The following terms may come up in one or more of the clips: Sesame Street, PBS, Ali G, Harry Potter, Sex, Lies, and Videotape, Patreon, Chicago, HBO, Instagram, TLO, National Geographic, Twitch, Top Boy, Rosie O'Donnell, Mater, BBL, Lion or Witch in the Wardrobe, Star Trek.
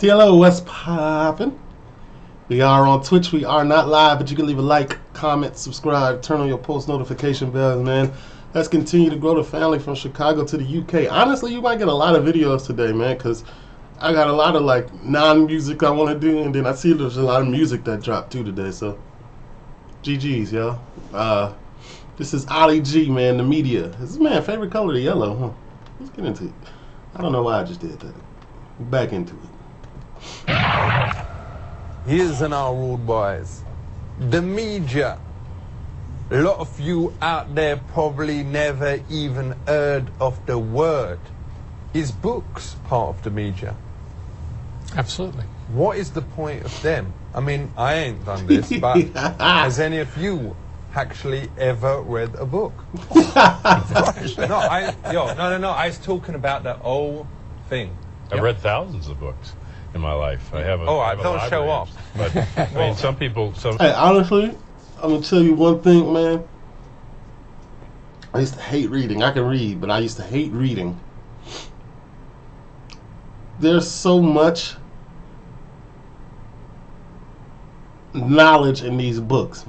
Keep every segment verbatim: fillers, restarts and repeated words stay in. T L O, what's poppin'? We are on Twitch. We are not live, but you can leave a like, comment, subscribe, turn on your post notification bells, man. Let's continue to grow the family from Chicago to the U K. Honestly, you might get a lot of videos today, man, because I got a lot of, like, non-music I want to do, and then I see there's a lot of music that dropped, too, today, so G G's, yo. Uh, this is Ali G, man, the media. This is, man, favorite color, the yellow, huh? Let's get into it. I don't know why I just did that. Back into it. Here's in our rude boys, the media. A lot of you out there probably never even heard of the word. Is books part of the media? Absolutely. What is the point of them? I mean, I ain't done this, but has any of you actually ever read a book? no, I, yo, no, no, no. I was talking about the old thing. I've yep. read thousands of books in my life. I have a, oh, I have don't show off. But I mean, some people. Some hey, honestly, I'm gonna tell you one thing, man. I used to hate reading. I can read, but I used to hate reading. There's so much knowledge in these books.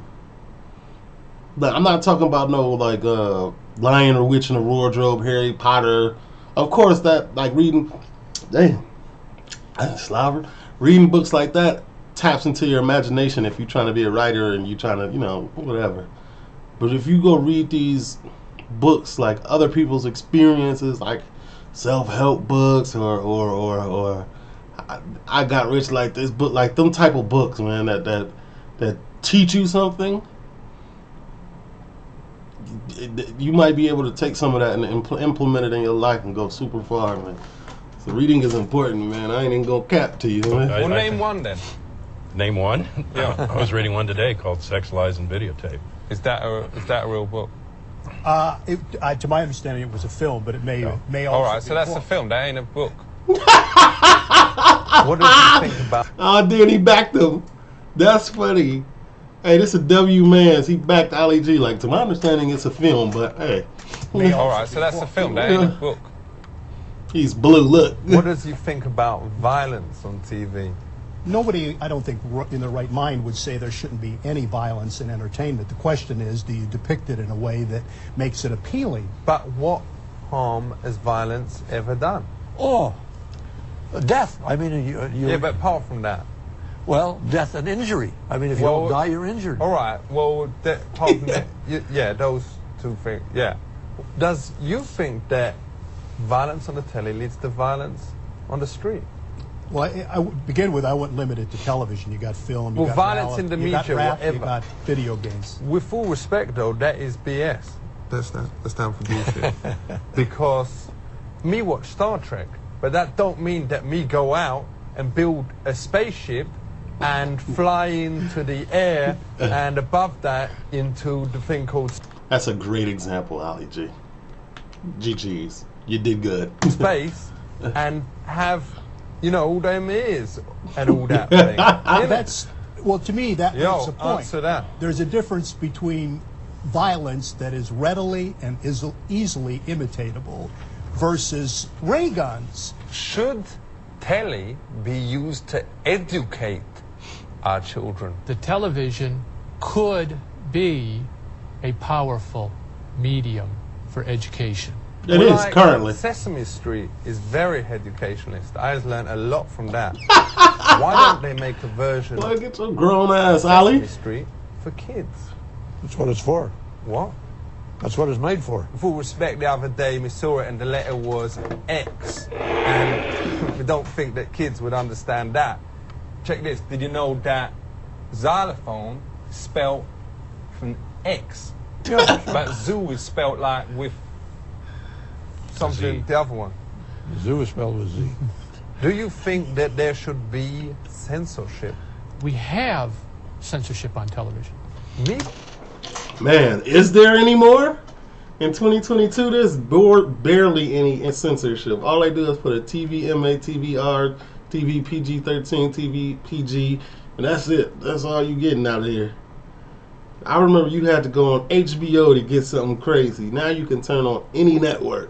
But I'm not talking about no like uh, Lion or Witch in the Wardrobe, Harry Potter. Of course, that like reading. Damn. Slobber. Reading books like that taps into your imagination if you're trying to be a writer and you're trying to, you know, whatever. But if you go read these books, like other people's experiences, like self-help books or, or, or, or I, I Got Rich Like This book, like them type of books, man, that, that, that teach you something, you might be able to take some of that and impl- implement it in your life and go super far, man. So reading is important, man. I ain't even gonna cap to you, man. I, well, I, name I, one then. Name one? Yeah. I was reading one today called Sex, Lies, and Videotape. Is that a, is that a real book? Uh, it, uh, to my understanding, it was a film, but it may, no. may also All right, be so a that's book. a film. That ain't a book. What did you think about? Oh, dude, he backed him. That's funny. Hey, this is W. Mans. He backed Ali G. Like, to my understanding, it's a film, but hey. All right, so that's a film. That ain't a book. He's blue, look. What does you think about violence on T V? Nobody, I don't think, in their right mind would say there shouldn't be any violence in entertainment. The question is, do you depict it in a way that makes it appealing? But what harm has violence ever done? Oh, death. I mean, you... you yeah, but apart from that. Well, death and injury. I mean, if well, you don't die, you're injured. All right. Well, that, apart from that, yeah, those two things, yeah. Does you think that violence on the telly leads to violence on the street? Well, I, I begin with I wouldn't limit it to television. You got film. You well, got violence in the media, rap, whatever. You got video games. With full respect, though, that is B S. That's not that's down for bullshit. Because me watch Star Trek, but that don't mean that me go out and build a spaceship and fly into the air and above that into the thing called. That's a great example, Ali G. G G's. You did good. Space and have, you know, all them ears and all that thing. Yeah, that's, well, to me, that Yo, makes a point. Answer that. There's a difference between violence that is readily and is easily imitatable versus ray guns. Should telly be used to educate our children? The television could be a powerful medium for education. It well, is like, currently. Sesame Street is very educationalist. I has learned a lot from that. Why don't they make a version well, get some grown ass, of Sesame Ali. Street for kids? That's what it's for. What? That's what it's made for. With all respect, the other day we saw it and the letter was X. And we don't think that kids would understand that. Check this. Did you know that xylophone is spelled from X? But zoo is spelled like with... something, the other one. Zoo is spelled with Z. Do you think that there should be censorship? We have censorship on television. Me? Man, is there any more? In twenty twenty-two, there's barely any censorship. All they do is put a T V M A, T V R, T V P G thirteen, T V P G, and that's it. That's all you're getting out of here. I remember you had to go on H B O to get something crazy. Now you can turn on any network.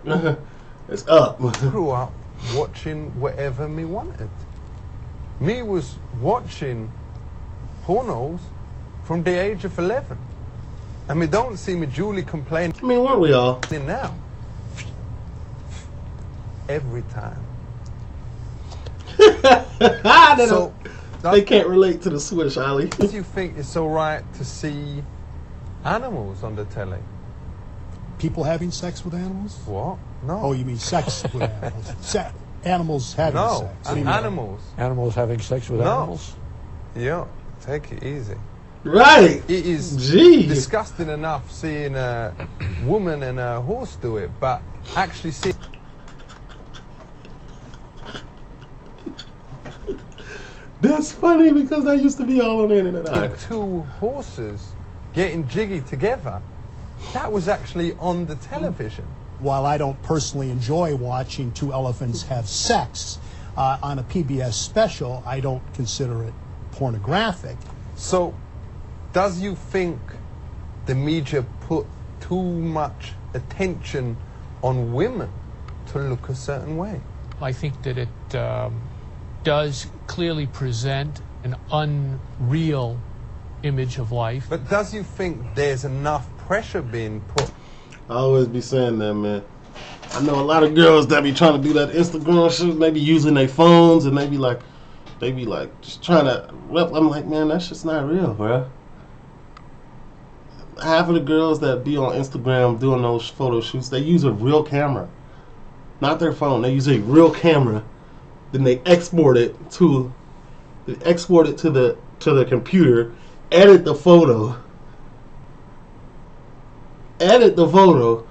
It's up. I grew up watching whatever me wanted. me was watching pornos from the age of eleven. I mean, don't see me Julie complaining. I mean, weren't we all? Now. Every time. they, so, they can't relate to the switch, Ali. Do you think it's all right to see animals on the telly? People having sex with animals? What? No. Oh, you mean sex with animals. Se animals having no, sex. No, an animals. Animals having sex with no. animals? Yeah, take it easy. Right. It is Jeez. disgusting enough seeing a woman and a horse do it, but actually see... That's funny because that used to be all on the internet. Right. Two horses getting jiggy together. That was actually on the television. While I don't personally enjoy watching two elephants have sex uh, on a P B S special, I don't consider it pornographic. So, does you think the media put too much attention on women to look a certain way? I think that it um, does clearly present an unreal image of life. But does you think there's enough pressure being put? I always be saying that, man. I know a lot of girls that be trying to do that Instagram shit, maybe using their phones, and they be like, they be like, just trying to, I'm like, man, that shit's not real, bro. Half of the girls that be on Instagram doing those photo shoots, they use a real camera. Not their phone, they use a real camera. Then they export it to, they export it to the, to the computer, edit the photo, edit the photo,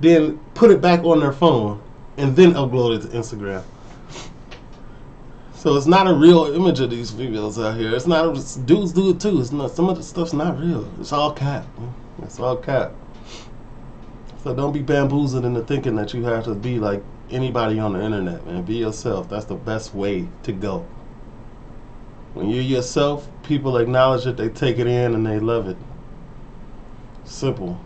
then put it back on their phone, and then upload it to Instagram. So it's not a real image of these females out here. It's not, dudes do it too. It's not, some of the stuff's not real. It's all cap. It's all cap. So don't be bamboozled into thinking that you have to be like anybody on the internet, man. Be yourself. That's the best way to go. When you're yourself, people acknowledge it, they take it in, and they love it. Simple.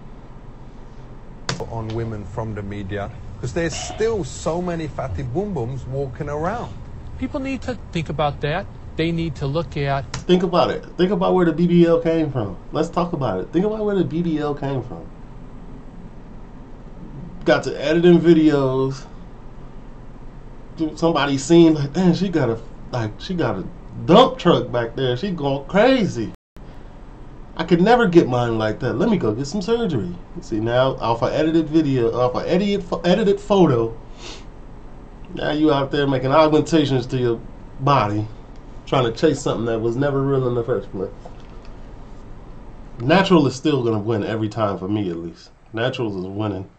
On women from the media, because there's still so many fatty boom booms walking around. People need to think about that. They need to look at... Think about it. Think about where the B B L came from. Let's talk about it. Think about where the B B L came from. Got to editing videos. Somebody seen like, damn, she got a like she got a dump truck back there. She going crazy. I could never get mine like that. Let me go get some surgery. See now, off an edited video, off an edited edited photo. Now you out there making augmentations to your body, trying to chase something that was never real in the first place. Natural is still gonna win every time for me, at least. Naturals is winning.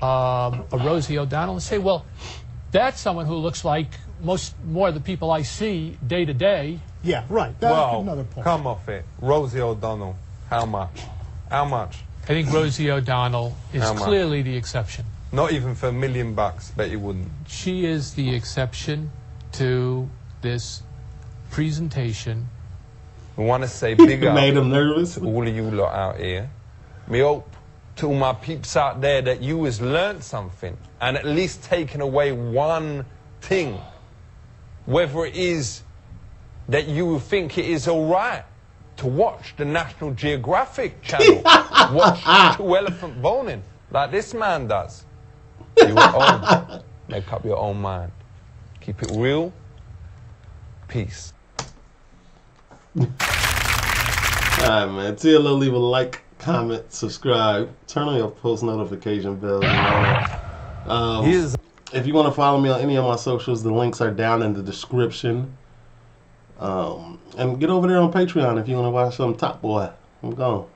Um, a Rosie O'Donnell and say, well, that's someone who looks like most more of the people I see day to day. Yeah, right. That's well, another point. Come off it, Rosie O'Donnell. How much? How much? I think Rosie O'Donnell is clearly the exception. Not even for a million bucks, bet you wouldn't. She is the exception to this presentation. I want to say big up made him nervous. All of you lot out here. Me hope to all my peeps out there that you has learned something and at least taken away one thing. Whether it is that you think it is alright to watch the National Geographic channel, watch two elephant boning. Like this man does. You own. Make up your own mind. Keep it real. Peace. Alright, man. T L O, leave a like, comment, subscribe, turn on your post notification bell. Um, if you want to follow me on any of my socials, the links are down in the description. Um, and get over there on Patreon if you want to watch some Top Boy. I'm gone.